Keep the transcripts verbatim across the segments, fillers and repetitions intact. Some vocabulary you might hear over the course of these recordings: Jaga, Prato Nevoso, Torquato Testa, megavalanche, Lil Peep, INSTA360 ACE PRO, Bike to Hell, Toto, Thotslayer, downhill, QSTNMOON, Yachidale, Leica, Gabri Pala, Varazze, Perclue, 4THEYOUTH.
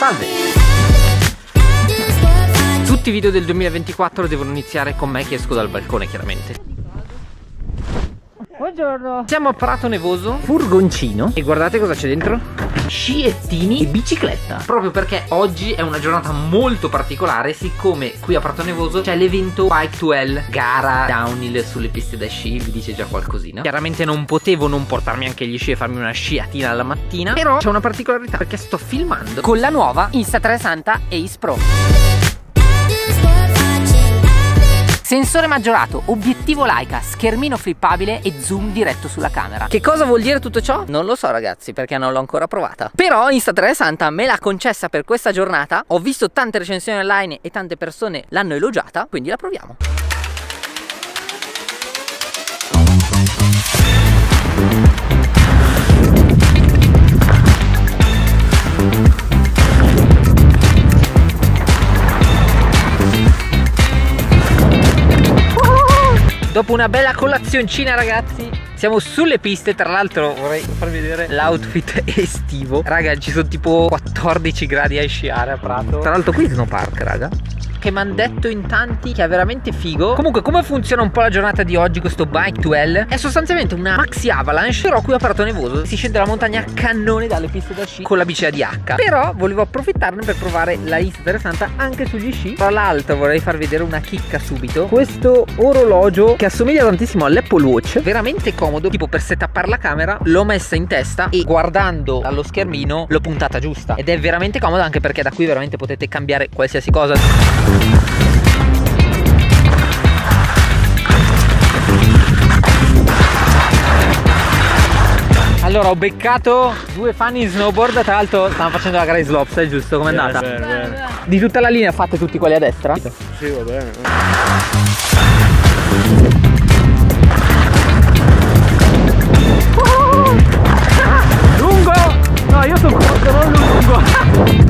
Salve! Tutti i video del duemilaventiquattro devono iniziare con me che esco dal balcone, chiaramente. Buongiorno! Siamo a Prato Nevoso, furgoncino, e guardate cosa c'è dentro. Scettini e bicicletta, proprio perché oggi è una giornata molto particolare, siccome qui a Prato Nevoso c'è l'evento Bike to Hell, gara downhill sulle piste da sci. Vi dice già qualcosina. Chiaramente non potevo non portarmi anche gli sci e farmi una sciatina alla mattina, però c'è una particolarità perché sto filmando con la nuova Insta trecentosessanta Ace Pro. Sensore maggiorato, obiettivo Leica, schermino flippabile e zoom diretto sulla camera. Che cosa vuol dire tutto ciò? Non lo so ragazzi, perché non l'ho ancora provata. Però Insta trecentosessanta me l'ha concessa per questa giornata. Ho visto tante recensioni online e tante persone l'hanno elogiata, quindi la proviamo. Dopo una bella colazioncina ragazzi siamo sulle piste. Tra l'altro vorrei farvi vedere l'outfit estivo. Raga, ci sono tipo quattordici gradi a sciare a Prato. Tra l'altro qui è Snow Park, raga, che mi hanno detto in tanti che è veramente figo. Comunque, come funziona un po' la giornata di oggi, questo Bike to Hell è sostanzialmente una maxi avalanche, però qui a Prato Nevoso si scende la montagna a cannone dalle piste da sci con la bici A D H. Però volevo approfittarne per provare la Insta trecentosessanta anche sugli sci. Tra l'altro vorrei farvi vedere una chicca subito: questo orologio che assomiglia tantissimo all'Apple Watch, veramente comodo, tipo per settappare la camera. L'ho messa in testa e guardando allo schermino l'ho puntata giusta, ed è veramente comodo anche perché da qui veramente potete cambiare qualsiasi cosa. Allora, ho beccato due fan in snowboard. Tra l'altro stavano facendo la gara di slopestyle, giusto? Com'è andata? Bene, bene. Di tutta la linea fate tutti quelli a destra? Sì, va bene. Oh! Ah! Lungo! No, io sono corto, non lungo.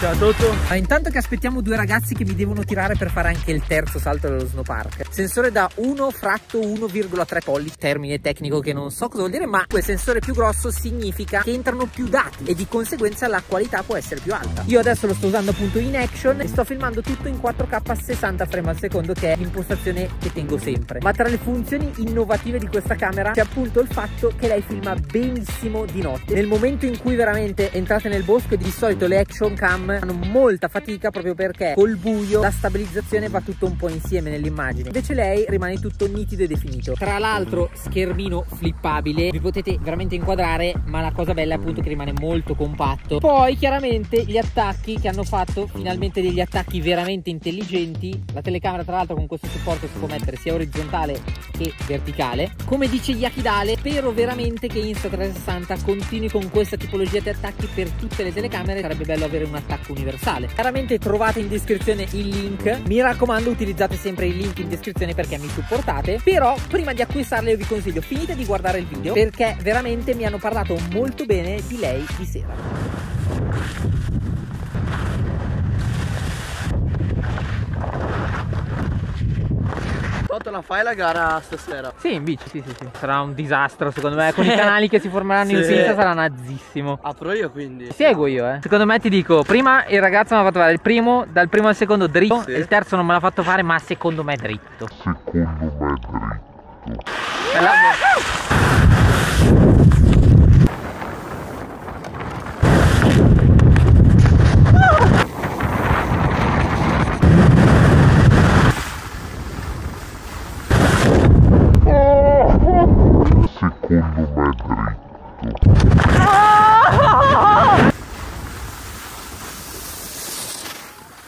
Ciao Toto. Ma intanto che aspettiamo due ragazzi che mi devono tirare per fare anche il terzo salto dello snow park. Sensore da uno fratto uno virgola tre pollici, termine tecnico che non so cosa vuol dire, ma quel sensore più grosso significa che entrano più dati e di conseguenza la qualità può essere più alta. Io adesso lo sto usando appunto in action e sto filmando tutto in quattro K sessanta frame al secondo, che è l'impostazione che tengo sempre. Ma tra le funzioni innovative di questa camera c'è appunto il fatto che lei filma benissimo di notte, nel momento in cui veramente entrate nel bosco. Di solito le action cam hanno molta fatica proprio perché col buio la stabilizzazione va tutto un po' insieme nell'immagine, invece lei rimane tutto nitido e definito. Tra l'altro schermino flippabile, vi potete veramente inquadrare, ma la cosa bella è appunto che rimane molto compatto. Poi chiaramente gli attacchi che hanno fatto, finalmente degli attacchi veramente intelligenti. La telecamera tra l'altro con questo supporto si può mettere sia orizzontale che verticale. Come dice Yachidale, spero veramente che Insta trecentosessanta continui con questa tipologia di attacchi per tutte le telecamere, sarebbe bello avere un attacco universale. Chiaramente trovate in descrizione il link, mi raccomando utilizzate sempre i link in descrizione perché mi supportate. Però prima di acquistarle io vi consiglio, finite di guardare il video perché veramente mi hanno parlato molto bene di lei di sera. Toto, la fai la gara stasera? Sì, in bici, sì, sì, sì. Sarà un disastro secondo me, con i canali che si formeranno sì. In sinistra sarà nazzissimo. Apro io quindi? Seguo io, eh. Secondo me ti dico, prima il ragazzo mi ha fatto fare il primo, dal primo al secondo dritto, sì. Il terzo non me l'ha fatto fare, ma secondo me è dritto. Secondo me è dritto. Bella.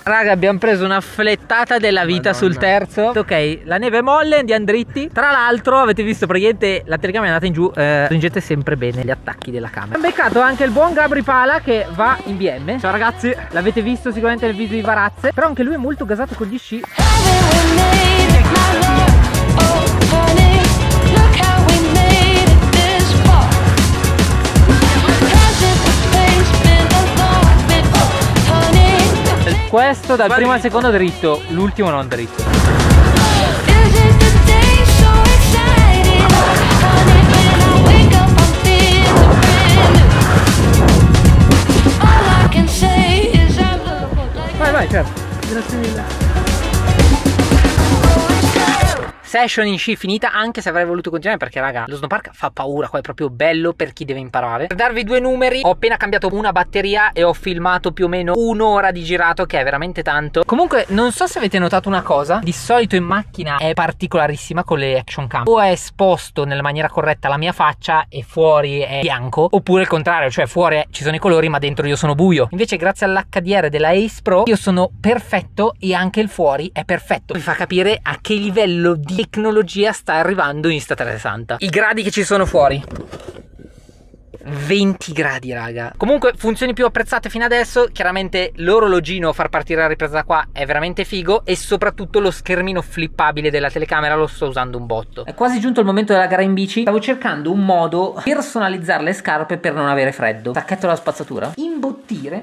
Raga, abbiamo preso una flettata della vita. Madonna. Sul terzo. Ok, la neve è molle, andiamo dritti. Tra l'altro avete visto praticamente la telecamera è andata in giù. eh, Stringete sempre bene gli attacchi della camera. Abbiamo beccato anche il buon Gabri Pala che va in B M. Ciao ragazzi. L'avete visto sicuramente nel video di Varazze. Però anche lui è molto gasato con gli sci. Questo dal primo al secondo dritto, l'ultimo non dritto. certo. Grazie mille. Session in sci finita, anche se avrei voluto continuare perché raga lo snowpark fa paura, qua è proprio bello per chi deve imparare. Per darvi due numeri, ho appena cambiato una batteria e ho filmato più o meno un'ora di girato, che è veramente tanto. Comunque non so se avete notato una cosa, di solito in macchina è particolarissima con le action cam, o è esposto nella maniera corretta la mia faccia e fuori è bianco, oppure il contrario, cioè fuori ci sono i colori ma dentro io sono buio. Invece grazie all'H D R della Ace Pro io sono perfetto e anche il fuori è perfetto. Vi fa capire a che livello di tecnologia sta arrivando Insta trecentosessanta. I gradi che ci sono fuori, venti gradi raga. Comunque funzioni più apprezzate fino adesso, chiaramente l'orologino, far partire la ripresa da qua è veramente figo, e soprattutto lo schermino flippabile della telecamera lo sto usando un botto. È quasi giunto il momento della gara in bici, stavo cercando un modo per personalizzare le scarpe per non avere freddo. Sacchetto alla spazzatura, imbottire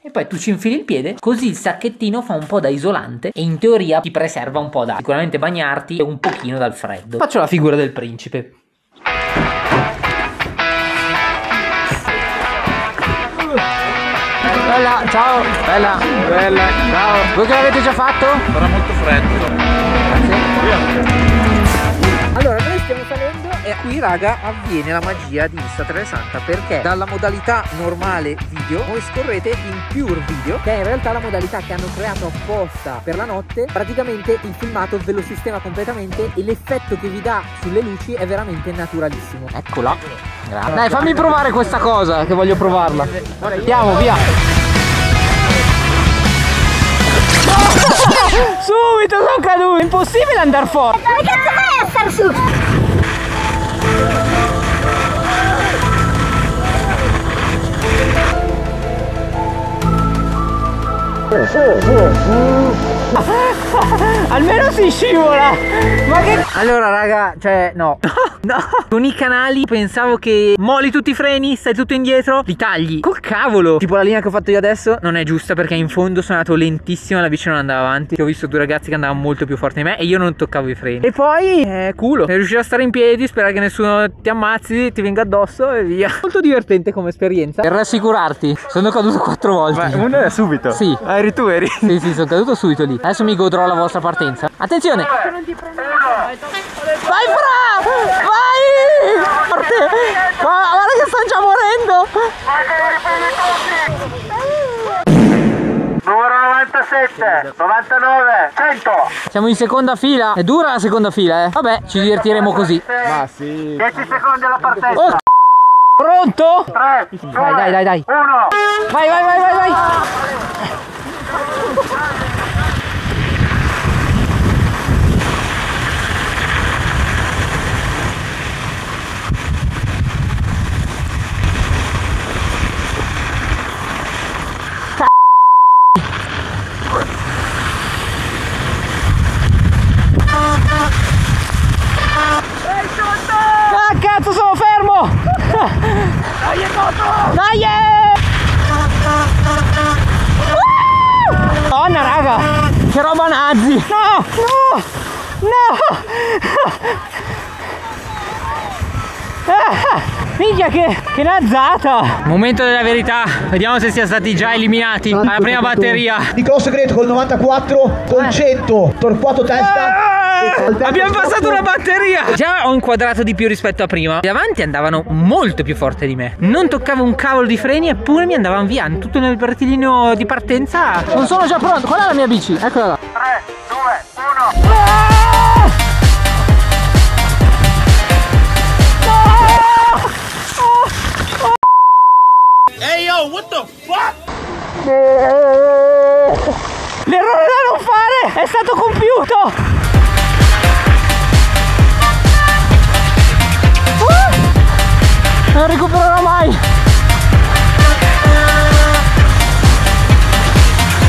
e poi tu ci infili il piede, così il sacchettino fa un po' da isolante e in teoria ti preserva un po' da sicuramente bagnarti e un pochino dal freddo. Faccio la figura del principe. Bella, ciao, bella, bella, ciao. Voi che l'avete già fatto? Sarà molto freddo. Grazie. Allora, noi stiamo salendo e qui raga avviene la magia di Insta trecentosessanta, perché dalla modalità normale video voi scorrete in Pure Video, che è in realtà la modalità che hanno creato apposta per la notte. Praticamente il filmato ve lo sistema completamente e l'effetto che vi dà sulle luci è veramente naturalissimo. Eccola. Grazie. Dai, fammi provare questa cosa che voglio provarla. Andiamo, via. Subito sono caduto, è impossibile andare fuori. Ma che cazzo fai a star su? Almeno si scivola. Ma che... Allora raga, cioè no. No, con i canali pensavo che molli tutti i freni, stai tutto indietro, li tagli. Col cavolo. Tipo la linea che ho fatto io adesso non è giusta, perché in fondo sono andato lentissimo, la bici non andava avanti. Ho visto due ragazzi che andavano molto più forte di me e io non toccavo i freni. E poi eh, culo, è riuscito a stare in piedi, sperare che nessuno ti ammazzi, ti venga addosso e via. Molto divertente come esperienza. Per rassicurarti, sono caduto quattro volte. Ma uno era subito? Sì. Ah, eri tu, eri? Sì, sì, sono caduto subito lì. Adesso mi godrò la vostra partenza. Attenzione. Non ti prendo. Vai fra! Vai! Forte! Ma guarda che sto già morendo! Numero novantasette, novantanove, cento! Siamo in seconda fila, è dura la seconda fila, eh! Vabbè, ci divertiremo così! Ma sì! dieci secondi alla partenza! Oh, pronto? tre, due, vai, dai, dai, dai! uno! Vai, vai, vai, vai, vai! Che roba nazi! No! No! No! Ah, minchia che, che nazzata! Momento della verità, vediamo se sia stati già eliminati alla prima batteria. Dico un segreto, col novantaquattro, col cento, Torquato Testa. Abbiamo passato una batteria. Già ho inquadrato di più rispetto a prima. Davanti andavano molto più forte di me, non toccavo un cavolo di freni, eppure mi andavano via. Tutto nel partitino di partenza. Non sono già pronto. Qual è la mia bici? Eccola là. Tre, due, uno. Ah! Ah! Ah! Hey yo, what the fuck? L'errore da non fare è stato compiuto. Non recupererò mai.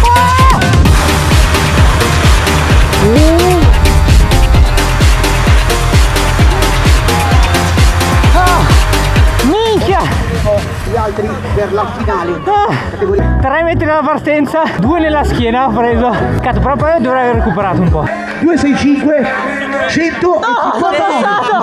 Ah! Uh. Ah. Minchia. Gli altri per la finale. Ah. tre metri dalla partenza, due nella schiena ho preso. Cazzo, proprio dovrei aver recuperato un po'. due, sei, cinque, cento. No, sono passato.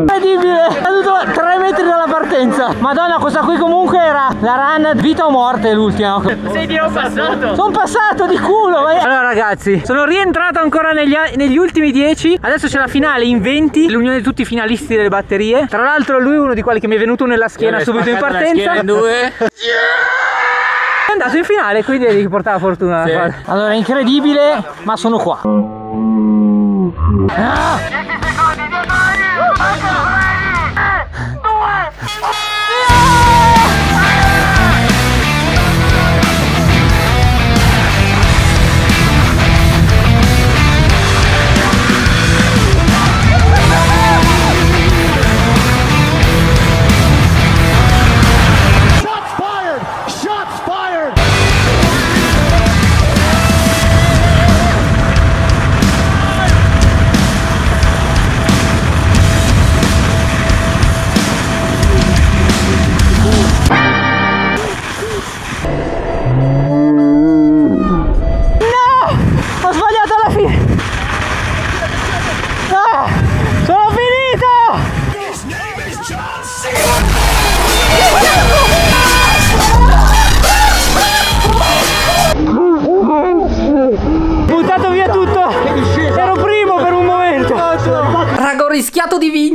Incredibile, è caduto tre metri dalla partenza. Madonna, questa qui comunque era la run vita o morte, l'ultima. Sei di non passato. Sono passato di culo. Vai. Allora ragazzi, sono rientrato ancora negli, negli ultimi dieci. Adesso c'è la finale in venti, l'unione di tutti i finalisti delle batterie. Tra l'altro lui è uno di quelli che mi è venuto nella schiena subito in partenza. In due. Yeah! È andato in finale, quindi gli portava fortuna. Sì. Allora è incredibile, ma sono qua. Ah!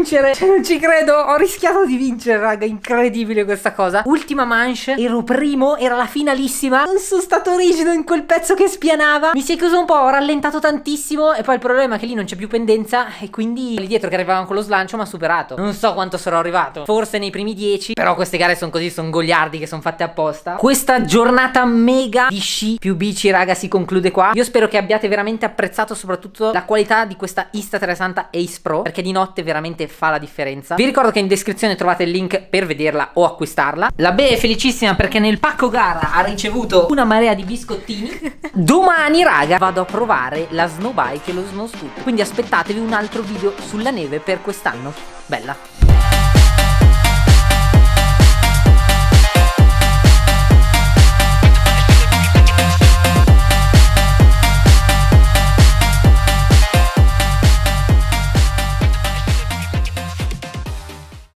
Cioè, non ci credo, ho rischiato di vincere, raga, incredibile questa cosa. Ultima manche, ero primo, era la finalissima. Non sono stato rigido in quel pezzo che spianava. Mi si è chiuso un po', ho rallentato tantissimo. E poi il problema è che lì non c'è più pendenza. E quindi lì dietro che arrivavano con lo slancio mi ha superato. Non so quanto sarò arrivato, forse nei primi dieci. Però queste gare sono così, sono goliardi che sono fatte apposta. Questa giornata mega di sci più bici, raga, si conclude qua. Io spero che abbiate veramente apprezzato soprattutto la qualità di questa Insta trecentosessanta Ace Pro, perché di notte veramente fa la differenza. Vi ricordo che in descrizione trovate il link per vederla o acquistarla. La Bea è felicissima perché nel pacco gara ha ricevuto una marea di biscottini. Domani, raga, vado a provare la snow bike e lo snow scoop, quindi aspettatevi un altro video sulla neve per quest'anno. Bella.